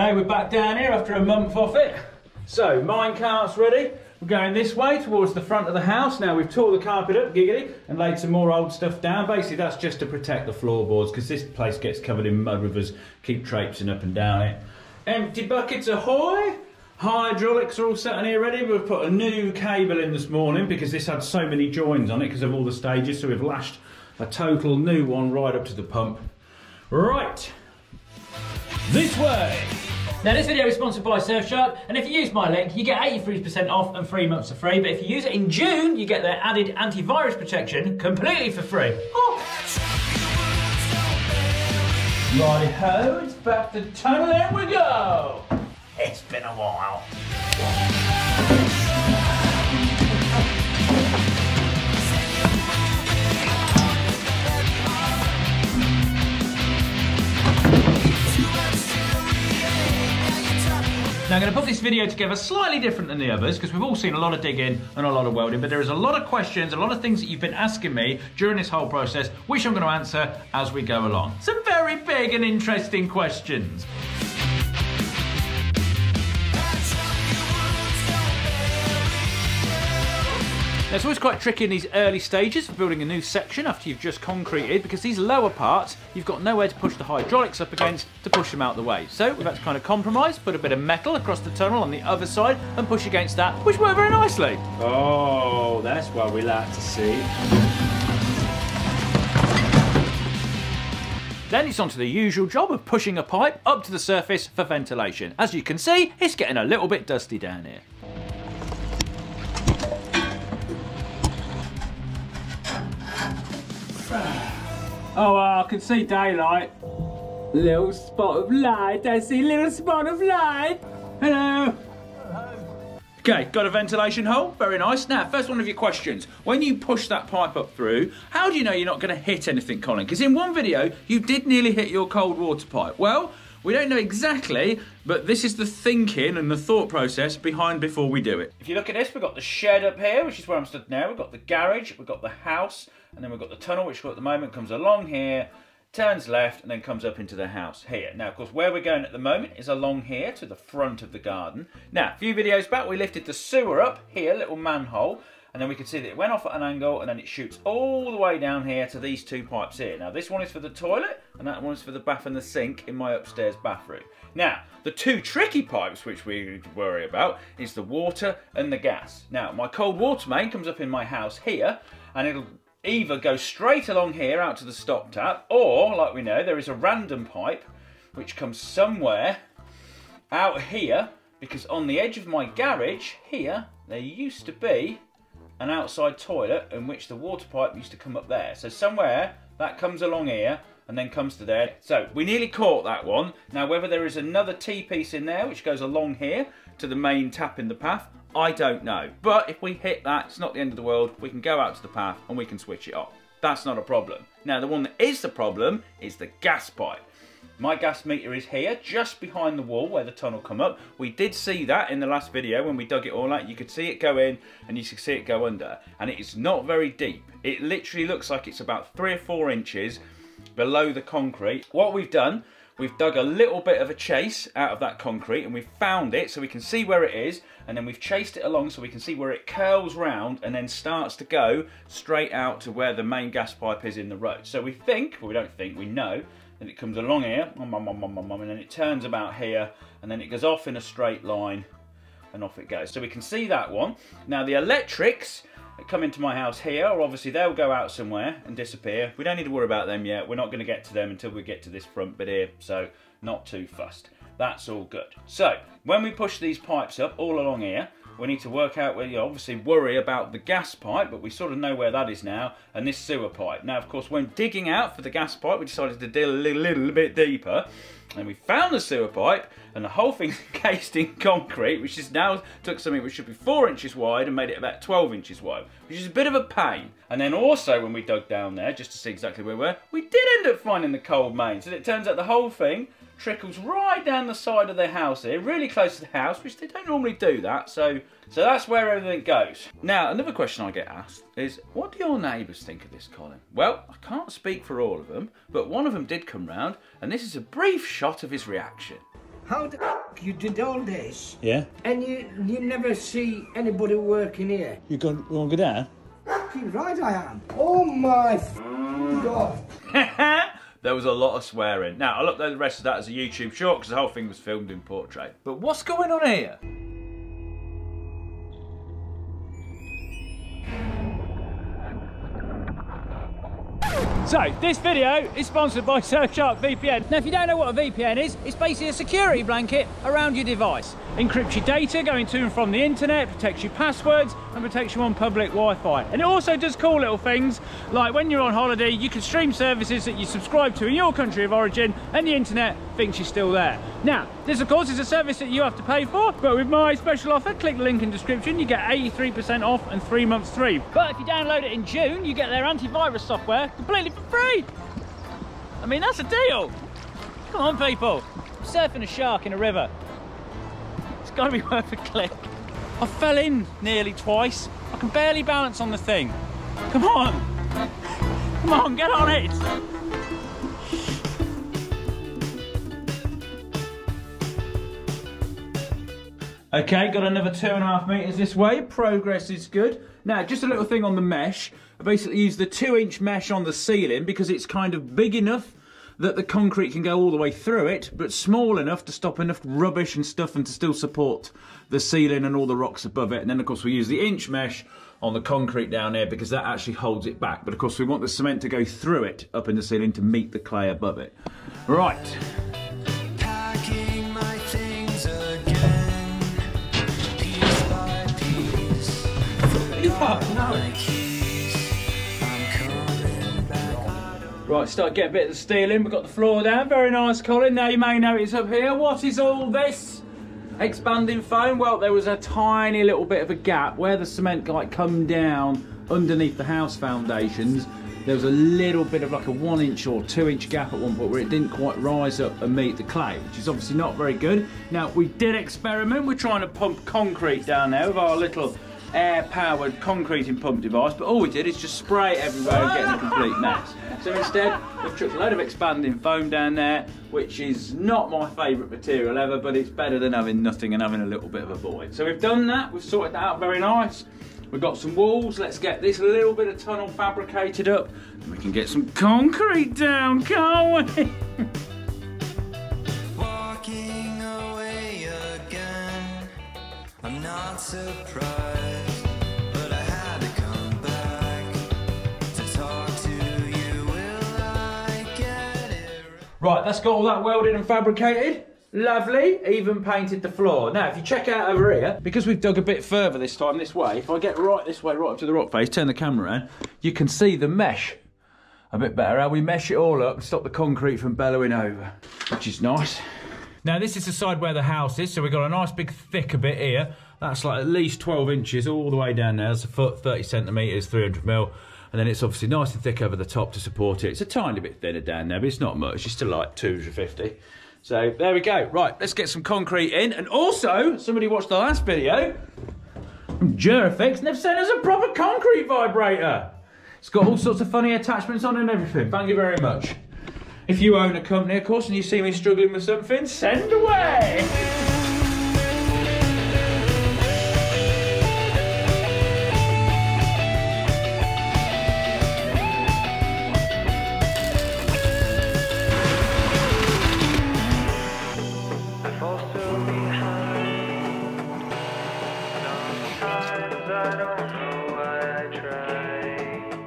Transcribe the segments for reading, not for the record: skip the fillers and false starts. Okay, we're back down here after a month off it. So, mine cart's ready. We're going this way towards the front of the house. Now, we've tore the carpet up, giggity, and laid some more old stuff down. Basically, that's just to protect the floorboards because this place gets covered in mud with us, keep traipsing up and down it. Empty buckets ahoy! Hydraulics are all set on here ready. We've put a new cable in this morning because this had so many joins on it because of all the stages, so we've lashed a total new one right up to the pump. Right, this way! Now this video is sponsored by Surfshark, and if you use my link you get 83% off and 3 months for free, but if you use it in June you get their added antivirus protection completely for free. Oh. Righty-ho, it's back to tunnel, in we go! It's been a while. Now I'm going to put this video together slightly different than the others because we've all seen a lot of digging and a lot of welding, but there is a lot of questions, a lot of things that you've been asking me during this whole process, which I'm going to answer as we go along. Some very big and interesting questions. Now, it's always quite tricky in these early stages of building a new section after you've just concreted because these lower parts, you've got nowhere to push the hydraulics up against to push them out the way. So we've had to kind of compromise, put a bit of metal across the tunnel on the other side and push against that, which worked very nicely. Oh, that's what we like to see. Then it's onto the usual job of pushing a pipe up to the surface for ventilation. As you can see, it's getting a little bit dusty down here. Oh, I can see daylight. Little spot of light. I see little spot of light. Hello. Hello. Okay, got a ventilation hole. Very nice. Now, first one of your questions. When you push that pipe up through, how do you know you're not going to hit anything, Colin? Because in one video, you did nearly hit your cold water pipe. Well, we don't know exactly, but this is the thinking and the thought process behind before we do it. If you look at this, we've got the shed up here, which is where I'm stood now. We've got the garage, we've got the house, and then we've got the tunnel, which at the moment comes along here, turns left, and then comes up into the house here. Now, of course, where we're going at the moment is along here to the front of the garden. Now, a few videos back, we lifted the sewer up here, little manhole, and then we can see that it went off at an angle and then it shoots all the way down here to these two pipes here. Now this one is for the toilet and that one is for the bath and the sink in my upstairs bathroom. Now the two tricky pipes which we worry about is the water and the gas. Now my cold water main comes up in my house here and it'll either go straight along here out to the stop tap or, like we know, there is a random pipe which comes somewhere out here because on the edge of my garage here there used to be an outside toilet in which the water pipe used to come up there. So somewhere that comes along here and then comes to there. So we nearly caught that one. Now whether there is another T-piece in there which goes along here to the main tap in the path, I don't know. But if we hit that, it's not the end of the world. We can go out to the path and we can switch it off. That's not a problem. Now the one that is the problem is the gas pipe. My gas meter is here, just behind the wall where the tunnel come up. We did see that in the last video when we dug it all out. You could see it go in and you could see it go under. And it is not very deep. It literally looks like it's about 3 or 4 inches below the concrete. What we've done, we've dug a little bit of a chase out of that concrete and we've found it so we can see where it is. And then we've chased it along so we can see where it curls round and then starts to go straight out to where the main gas pipe is in the road. So we think, well, we don't think, we know, and it comes along here, and then it turns about here, and then it goes off in a straight line, and off it goes. So we can see that one. Now the electrics that come into my house here, obviously they'll go out somewhere and disappear. We don't need to worry about them yet. We're not gonna get to them until we get to this front bit here, so not too fussed. That's all good. So when we push these pipes up all along here, we need to work out, we obviously worry about the gas pipe, but we sort of know where that is now, and this sewer pipe. Now, of course, when digging out for the gas pipe, we decided to dig a little bit deeper, and we found the sewer pipe, and the whole thing's encased in concrete, which is now took something which should be 4 inches wide and made it about 12 inches wide, which is a bit of a pain. And then also, when we dug down there, just to see exactly where we were, we did end up finding the cold main, so it turns out the whole thing trickles right down the side of their house here, really close to the house, which they don't normally do that, so that's where everything goes. Now, another question I get asked is, what do your neighbours think of this, Colin? Well, I can't speak for all of them, but one of them did come round, and this is a brief shot of his reaction. how the f you did all this? Yeah. And you never see anybody working here. You going to go down? Fucking right I am. Oh my God. There was a lot of swearing. Now, I'll upload the rest of that as a YouTube short because the whole thing was filmed in portrait. But what's going on here? So, this video is sponsored by Surfshark VPN. Now, if you don't know what a VPN is, it's basically a security blanket around your device. Encrypts your data going to and from the internet, protects your passwords, and protects you on public Wi-Fi. And it also does cool little things, like when you're on holiday, you can stream services that you subscribe to in your country of origin, and the internet thinks you're still there. Now, this of course is a service that you have to pay for, but with my special offer, click the link in description, you get 83% off and 3 months free. But if you download it in June, you get their antivirus software completely for free. I mean, that's a deal. Come on, people. I'm surfing a shark in a river. It's got to be worth a click. I fell in nearly twice. I can barely balance on the thing. Come on. Come on, get on it. Okay, got another 2.5 meters this way. Progress is good. Now, just a little thing on the mesh. I basically use the 2-inch mesh on the ceiling because it's kind of big enough that the concrete can go all the way through it, but small enough to stop enough rubbish and stuff and to still support the ceiling and all the rocks above it. And then, of course, we use the inch mesh on the concrete down here because that actually holds it back. But, of course, we want the cement to go through it up in the ceiling to meet the clay above it. Right. Oh, no. Right, start getting a bit of the steel in. We've got the floor down. Very nice, Colin. Now you may notice up here, what is all this expanding foam? Well, there was a tiny little bit of a gap where the cement like come down underneath the house foundations. There was a little bit of like a 1-inch or 2-inch gap at one point where it didn't quite rise up and meet the clay, which is obviously not very good. Now, we did experiment. We're trying to pump concrete down there with our little air-powered concreting pump device, but all we did is just spray it everywhere and get a complete mess. So instead, we've chucked a load of expanding foam down there, which is not my favourite material ever, but it's better than having nothing and having a little bit of a void. So we've done that, we've sorted that out very nice. We've got some walls, let's get this little bit of tunnel fabricated up, and we can get some concrete down, can't we? Walking away again, I'm not surprised. Right, that's got all that welded and fabricated. Lovely, even painted the floor. Now, if you check out over here, because we've dug a bit further this time this way, if I get right this way, right up to the rock face, turn the camera around, you can see the mesh a bit better, how we mesh it all up, stop the concrete from bellowing over, which is nice. Now, this is the side where the house is, so we've got a nice big thicker bit here. That's like at least 12 inches all the way down there. That's a foot, 30 centimetres, 300 mil. And then it's obviously nice and thick over the top to support it. It's a tiny bit thinner down there, but it's not much. It's still like 250. So there we go. Right, let's get some concrete in. And also, somebody watched the last video from JuraFX, and they've sent us a proper concrete vibrator. It's got all sorts of funny attachments on and everything. Thank you very much. If you own a company, of course, and you see me struggling with something, send away.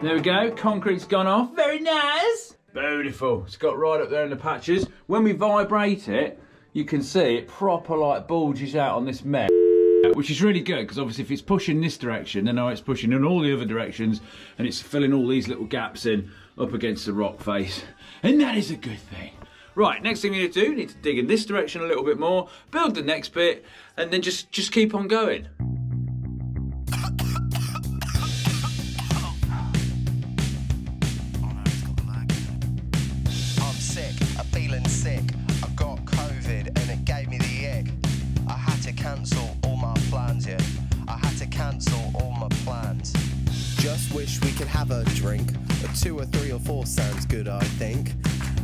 There we go, concrete's gone off. Very nice. Beautiful, it's got right up there in the patches. When we vibrate it, you can see it proper like bulges out on this mesh, which is really good because obviously if it's pushing this direction, then now it's pushing in all the other directions and it's filling all these little gaps in up against the rock face. And that is a good thing. Right, next thing we need to do, we need to dig in this direction a little bit more, build the next bit, and then just keep on going. Just wish we could have a drink. A 2 or 3 or 4 sounds good, I think.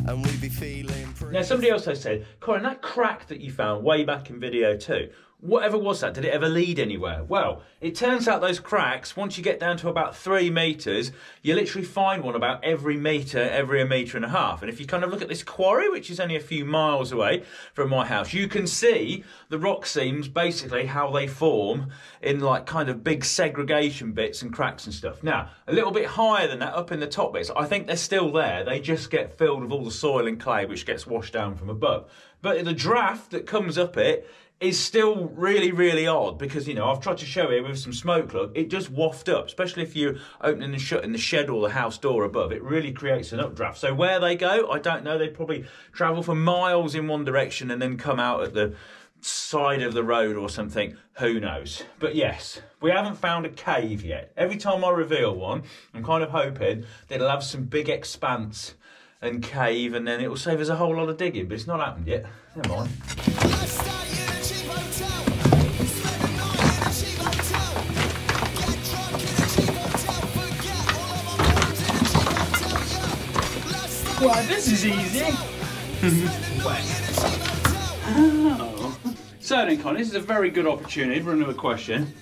and we be feeling pretty. Now somebody else has said, Colin, that crack that you found way back in video 2, whatever was that? Did it ever lead anywhere? Well, it turns out those cracks, once you get down to about 3 meters, you literally find one about every meter, every meter and a half. And if you kind of look at this quarry, which is only a few miles away from my house, you can see the rock seams, basically how they form in like kind of big segregation bits and cracks and stuff. Now, a little bit higher than that, up in the top bits, I think they're still there. They just get filled with all the soil and clay, which gets washed down from above. But the draft that comes up it is still really, really odd because, you know, I've tried to show it with some smoke plug. It just wafts up, especially if you're opening and shutting the shed or the house door above. It really creates an updraft. So where they go, I don't know. They probably travel for miles in one direction and then come out at the side of the road or something. Who knows? But yes, we haven't found a cave yet. Every time I reveal one, I'm kind of hoping that it'll have some big expanse and cave, and then it will save us a whole lot of digging, but it's not happened yet. Never mind. Well, this is easy. Oh. So then, Colin, this is a very good opportunity for another question.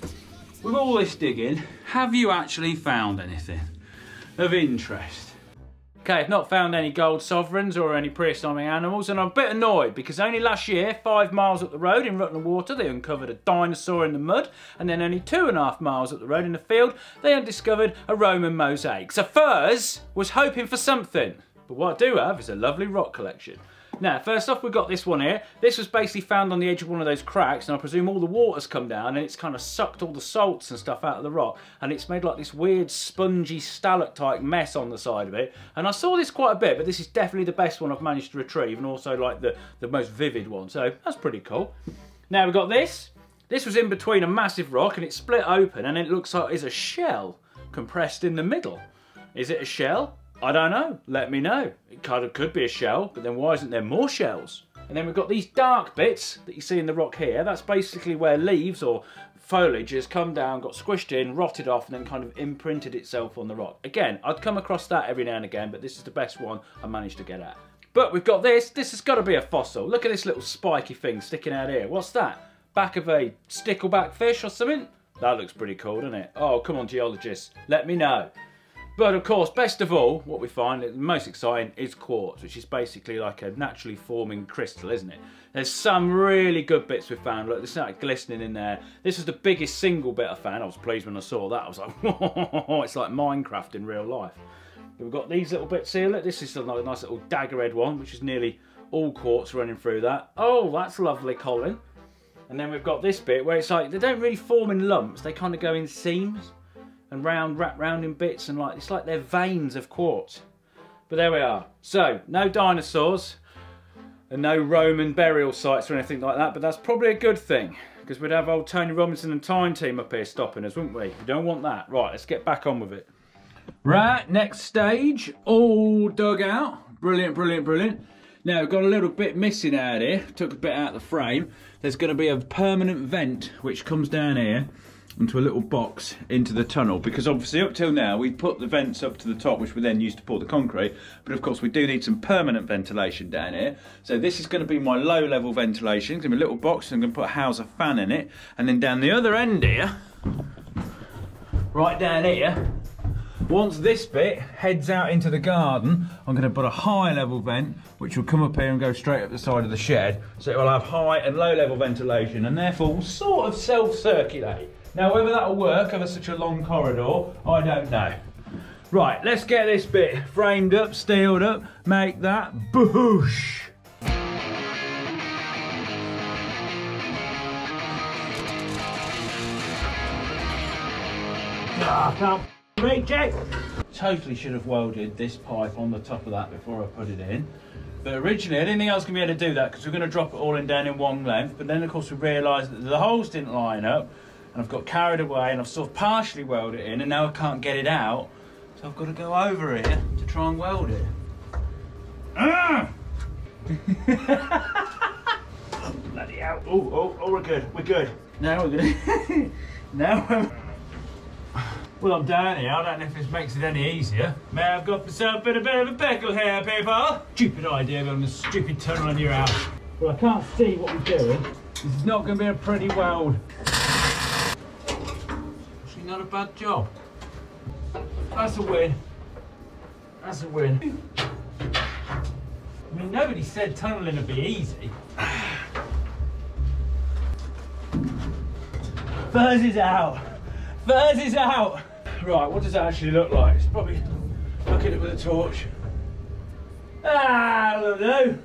With all this digging, have you actually found anything of interest? Okay, I've not found any gold sovereigns or any prehistoric animals, and I'm a bit annoyed because only last year, 5 miles up the road in Rutland Water, they uncovered a dinosaur in the mud, and then only 2.5 miles up the road in the field, they had discovered a Roman mosaic. So Furze was hoping for something, but what I do have is a lovely rock collection. Now, first off, we've got this one here. This was basically found on the edge of one of those cracks, and I presume all the water's come down and it's kind of sucked all the salts and stuff out of the rock, and it's made like this weird spongy stalactite mess on the side of it. And I saw this quite a bit, but this is definitely the best one I've managed to retrieve, and also like the most vivid one, so that's pretty cool. Now we've got this. This was in between a massive rock, and it's split open, and it looks like it's a shell compressed in the middle. Is it a shell? I don't know, let me know. It kind of could be a shell, but then why isn't there more shells? And then we've got these dark bits that you see in the rock here. That's basically where leaves or foliage has come down, got squished in, rotted off, and then kind of imprinted itself on the rock. Again, I'd come across that every now and again, but this is the best one I managed to get at. But we've got this. This has got to be a fossil. Look at this little spiky thing sticking out here. What's that? Back of a stickleback fish or something? That looks pretty cool, doesn't it? Oh, come on, geologists, let me know. But of course, best of all, what we find, the most exciting, is quartz, which is basically like a naturally forming crystal, isn't it? There's some really good bits we found. Look, there's like glistening in there. This is the biggest single bit I found. I was pleased when I saw that. I was like, whoa, it's like Minecraft in real life. We've got these little bits here. Look, this is a nice little daggerhead one, which is nearly all quartz running through that. Oh, that's lovely, Colin. And then we've got this bit where it's like, they don't really form in lumps. They kind of go in seams and round, wrap round in bits, and like, it's like they're veins of quartz. But there we are. So, no dinosaurs, and no Roman burial sites or anything like that, but that's probably a good thing, because we'd have old Tony Robinson and Time Team up here stopping us, wouldn't we? We don't want that. Right, let's get back on with it. Right, next stage, all dug out. Brilliant, brilliant, brilliant. Now, we've got a little bit missing out here. Took a bit out of the frame. There's gonna be a permanent vent, which comes down here, into a little box into the tunnel, because obviously up till now we put the vents up to the top, which we then used to pour the concrete, but of course we do need some permanent ventilation down here. So this is going to be my low level ventilation. It's going to be a little box, and I'm going to put a house of fan in it, and then down the other end here, right down here, once this bit heads out into the garden, I'm going to put a high level vent, which will come up here and go straight up the side of the shed, so it will have high and low level ventilation, and therefore will sort of self-circulate. Now, whether that'll work over such a long corridor, I don't know. Right, let's get this bit framed up, steeled up, make that boosh. Ah, can't reach it. Totally should have welded this pipe on the top of that before I put it in. But originally, I didn't think I was going to be able to do that because we're going to drop it all in down in one length. But then, of course, we realised that the holes didn't line up. And I've got carried away, and I've sort of partially welded it in, and now I can't get it out, so I've got to go over here to try and weld it. Oh, bloody hell. Oh, we're good, we're good. Now we're gonna... now we're... Well, I'm down here. I don't know if this makes it any easier. May I've got myself in a bit of a pickle here, people. Stupid idea going on a stupid tunnel on your house. Well, I can't see what we're doing. This is not going to be a pretty world. Actually, not a bad job. That's a win. That's a win. I mean, nobody said tunnelling would be easy. Furze is out. Furze is out. Right, what does that actually look like? It's probably looking at it with a torch. Ah, that'll do.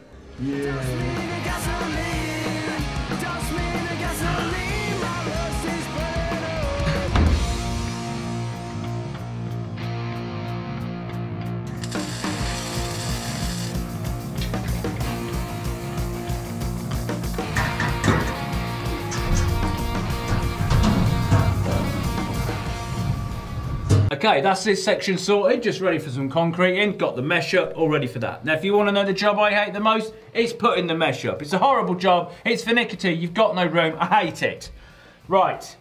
Okay, that's this section sorted, just ready for some concrete in. Got the mesh up, all ready for that. Now, if you want to know the job I hate the most, it's putting the mesh up. It's a horrible job, it's finicky, you've got no room, I hate it. Right,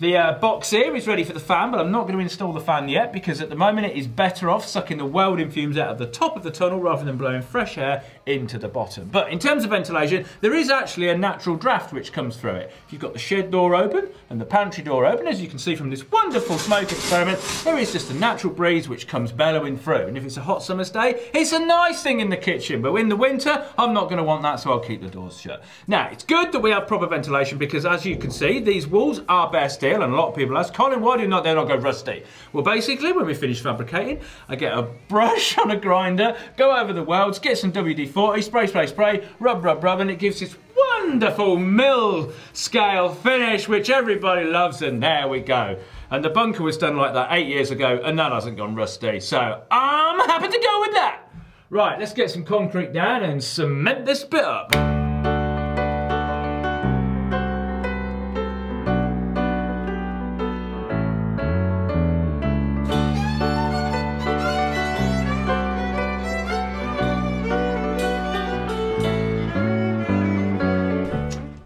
the box here is ready for the fan, but I'm not going to install the fan yet because at the moment it is better off sucking the welding fumes out of the top of the tunnel rather than blowing fresh air into the bottom. But in terms of ventilation, there is actually a natural draft which comes through it. If you've got the shed door open and the pantry door open, as you can see from this wonderful smoke experiment, there is just a natural breeze which comes bellowing through. And if it's a hot summer's day, it's a nice thing in the kitchen, but in the winter, I'm not going to want that, so I'll keep the doors shut. Now, it's good that we have proper ventilation because, as you can see, these walls are bare steel, and a lot of people ask, Colin, why do not they not go rusty? Well, basically, when we finish fabricating, I get a brush on a grinder, go over the welds, get some WD-40, spray, spray, spray, rub, rub, rub, and it gives this wonderful mill scale finish, which everybody loves, and there we go. And the bunker was done like that 8 years ago, and that hasn't gone rusty, so I'm happy to go with that. Right, let's get some concrete down and cement this bit up.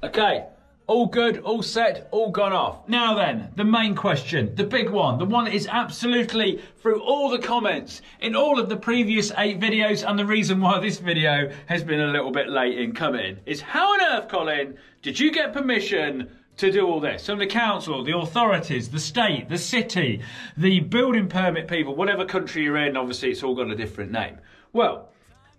Okay, all good, all set, all gone off. Now then, the main question, the big one, the one that is absolutely through all the comments in all of the previous 8 videos, and the reason why this video has been a little bit late in coming, is how on earth, Colin, did you get permission to do all this from the council, the authorities, the state, the city, the building permit people, whatever country you're in? Obviously, it's all got a different name. Well,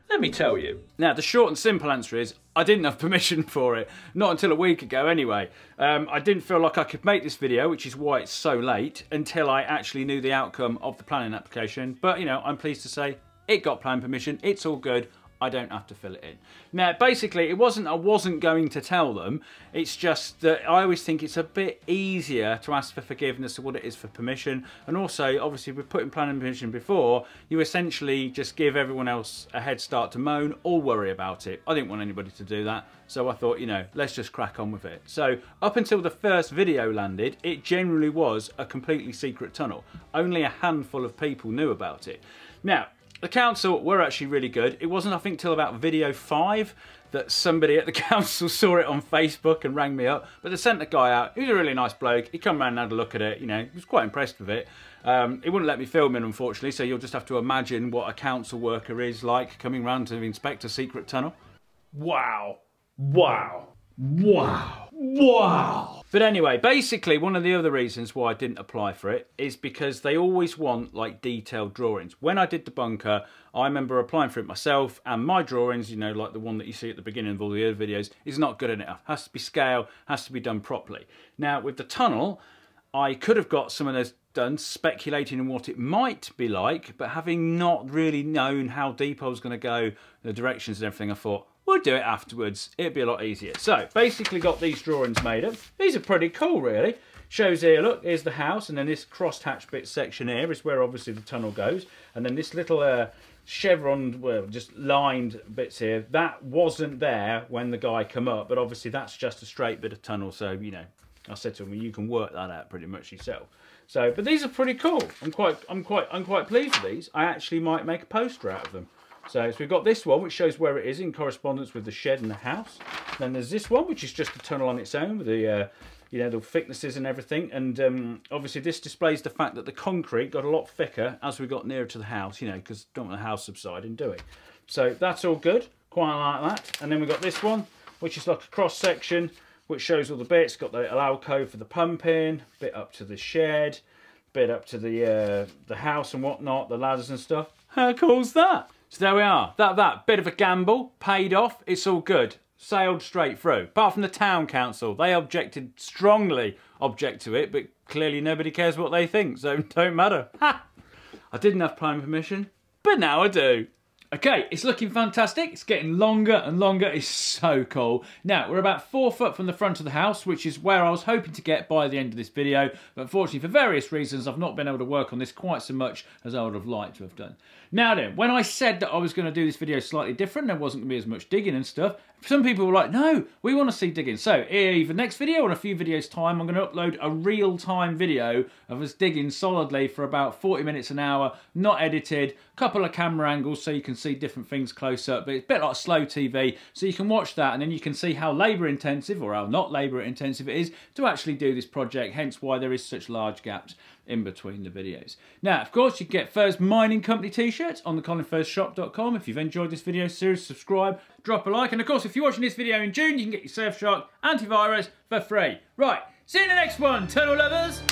let me tell you. Now, the short and simple answer is I didn't have permission for it. Not until a week ago, anyway. I didn't feel like I could make this video, which is why it's so late, until I actually knew the outcome of the planning application. But, you know, I'm pleased to say it got planning permission. It's all good. I don't have to fill it in. Now, basically, it wasn't I wasn't going to tell them. It's just that I always think it's a bit easier to ask for forgiveness than what it is for permission. And also, obviously, with putting planning permission before, you essentially just give everyone else a head start to moan or worry about it. I didn't want anybody to do that. So I thought, you know, let's just crack on with it. So up until the first video landed, it generally was a completely secret tunnel. Only a handful of people knew about it. Now, the council were actually really good. It wasn't, I think, till about video 5 that somebody at the council saw it on Facebook and rang me up. But they sent the guy out. He was a really nice bloke. He came around and had a look at it. You know, he was quite impressed with it. He wouldn't let me film it, unfortunately, so you'll just have to imagine what a council worker is like coming round to inspect a secret tunnel. Wow. Wow. Wow. Wow. But anyway, basically one of the other reasons why I didn't apply for it is because they always want like detailed drawings. When I did the bunker, I remember applying for it myself, and my drawings, you know, like the one that you see at the beginning of all the other videos, is not good enough. Has to be scale, has to be done properly. Now with the tunnel, I could have got some of those done speculating on what it might be like, but having not really known how deep I was going to go, the directions and everything, I thought, we'll do it afterwards, it'd be a lot easier. So, basically got these drawings made up. These are pretty cool, really. Shows here, look, here's the house, and then this crosshatch bit section here is where obviously the tunnel goes. And then this little chevron, well, just lined bits here, that wasn't there when the guy come up, but obviously that's just a straight bit of tunnel, so, you know, I said to him, well, you can work that out pretty much yourself. So, but these are pretty cool. I'm quite pleased with these. I actually might make a poster out of them. So we've got this one, which shows where it is in correspondence with the shed and the house. Then there's this one, which is just a tunnel on its own with the you know, the thicknesses and everything. And obviously this displays the fact that the concrete got a lot thicker as we got nearer to the house, you know, because don't want the house subsiding, do we? So that's all good, quite like that. And then we've got this one, which is like a cross section, which shows all the bits. Got the alcove for the pumping, bit up to the shed, bit up to the house and whatnot, the ladders and stuff. How cool's that? So there we are. That bit of a gamble paid off. It's all good. Sailed straight through. Apart from the town council, they objected, strongly object to it, but clearly nobody cares what they think, so it don't matter. Ha! I didn't have planning permission, but now I do. Okay, it's looking fantastic. It's getting longer and longer. It's so cool. Now, we're about 4 foot from the front of the house, which is where I was hoping to get by the end of this video. But unfortunately, for various reasons, I've not been able to work on this quite so much as I would have liked to have done. Now then, when I said that I was going to do this video slightly different, there wasn't going to be as much digging and stuff, some people were like, no, we want to see digging. So, either next video or in a few videos' time, I'm going to upload a real-time video of us digging solidly for about 40 minutes an hour, not edited, a couple of camera angles so you can see different things close up, but it's a bit like slow TV, so you can watch that and then you can see how labour intensive or how not labour intensive it is to actually do this project, hence why there is such large gaps in between the videos. Now, of course, you can get Furze Mining Company t-shirts on the ColinFurzeShop.com. If you've enjoyed this video series, subscribe, drop a like, and of course, if you're watching this video in June, you can get your Surfshark antivirus for free. Right, see you in the next one, turtle lovers!